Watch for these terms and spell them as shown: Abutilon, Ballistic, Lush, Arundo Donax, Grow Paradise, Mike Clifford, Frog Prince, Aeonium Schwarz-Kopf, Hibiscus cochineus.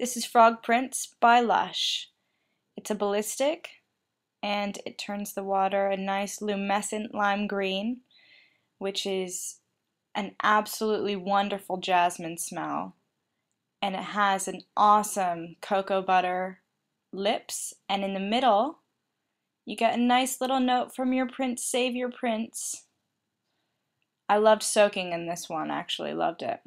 This is Frog Prince by Lush. It's a ballistic and it turns the water a nice lumescent lime green, which is an absolutely wonderful jasmine smell. And it has an awesome cocoa butter lips, and in the middle you get a nice little note from your prince, Save Your Prince. I loved soaking in this one, actually loved it.